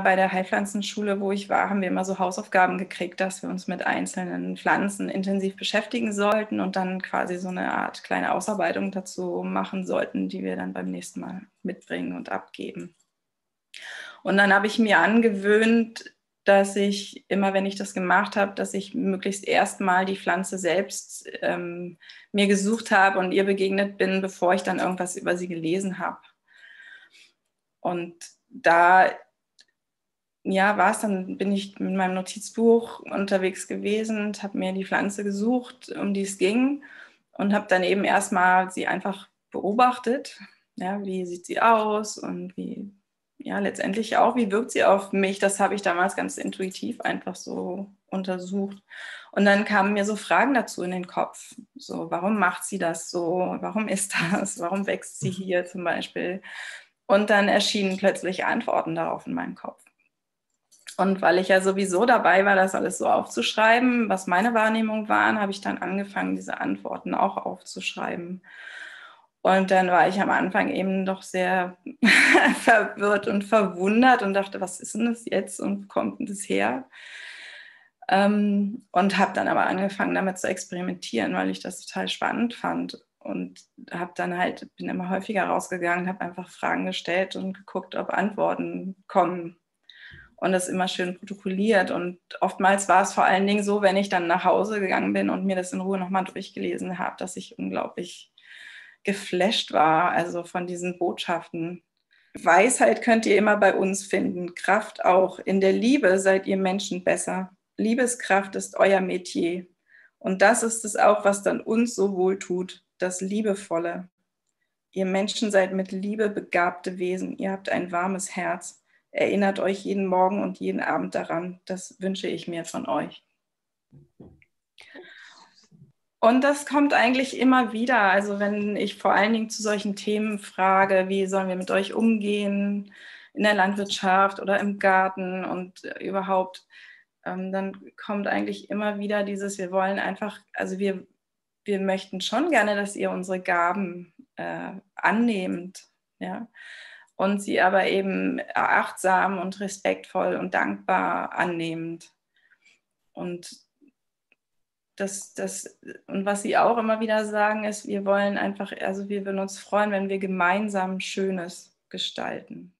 bei der Heilpflanzenschule, wo ich war, haben wir immer so Hausaufgaben gekriegt, dass wir uns mit einzelnen Pflanzen intensiv beschäftigen sollten und dann quasi so eine Art kleine Ausarbeitung dazu machen sollten, die wir dann beim nächsten Mal mitbringen und abgeben. Und dann habe ich mir angewöhnt, dass ich immer, wenn ich das gemacht habe, dass ich möglichst erstmal die Pflanze selbst mir gesucht habe und ihr begegnet bin, bevor ich dann irgendwas über sie gelesen habe. Und da ja, war es dann, bin ich mit meinem Notizbuch unterwegs gewesen und habe mir die Pflanze gesucht, um die es ging und habe dann eben erstmal sie einfach beobachtet. Ja, wie sieht sie aus und wie, ja, letztendlich auch, wie wirkt sie auf mich? Das habe ich damals ganz intuitiv einfach so untersucht. Und dann kamen mir so Fragen dazu in den Kopf. So, warum macht sie das so? Warum ist das? Warum wächst sie hier zum Beispiel? Und dann erschienen plötzlich Antworten darauf in meinem Kopf. Und weil ich ja sowieso dabei war, das alles so aufzuschreiben, was meine Wahrnehmungen waren, habe ich dann angefangen, diese Antworten auch aufzuschreiben. Und dann war ich am Anfang eben doch sehr verwirrt und verwundert und dachte, was ist denn das jetzt und wo kommt denn das her? Und habe dann aber angefangen, damit zu experimentieren, weil ich das total spannend fand. Und habe dann halt, bin immer häufiger rausgegangen, habe einfach Fragen gestellt und geguckt, ob Antworten kommen. Und das immer schön protokolliert. Und oftmals war es vor allen Dingen so, wenn ich dann nach Hause gegangen bin und mir das in Ruhe nochmal durchgelesen habe, dass ich unglaublich geflasht war, also von diesen Botschaften. Weisheit könnt ihr immer bei uns finden, Kraft auch. In der Liebe seid ihr Menschen besser. Liebeskraft ist euer Metier. Und das ist es auch, was dann uns so wohl tut, das Liebevolle. Ihr Menschen seid mit Liebe begabte Wesen. Ihr habt ein warmes Herz. Erinnert euch jeden Morgen und jeden Abend daran. Das wünsche ich mir von euch. Und das kommt eigentlich immer wieder, also wenn ich vor allen Dingen zu solchen Themen frage, wie sollen wir mit euch umgehen in der Landwirtschaft oder im Garten und überhaupt, dann kommt eigentlich immer wieder dieses, wir wollen einfach, also wir möchten schon gerne, dass ihr unsere Gaben annehmt, ja, und sie aber eben achtsam und respektvoll und dankbar annehmt. Und und was sie auch immer wieder sagen, ist, wir wollen einfach, also wir würden uns freuen, wenn wir gemeinsam Schönes gestalten.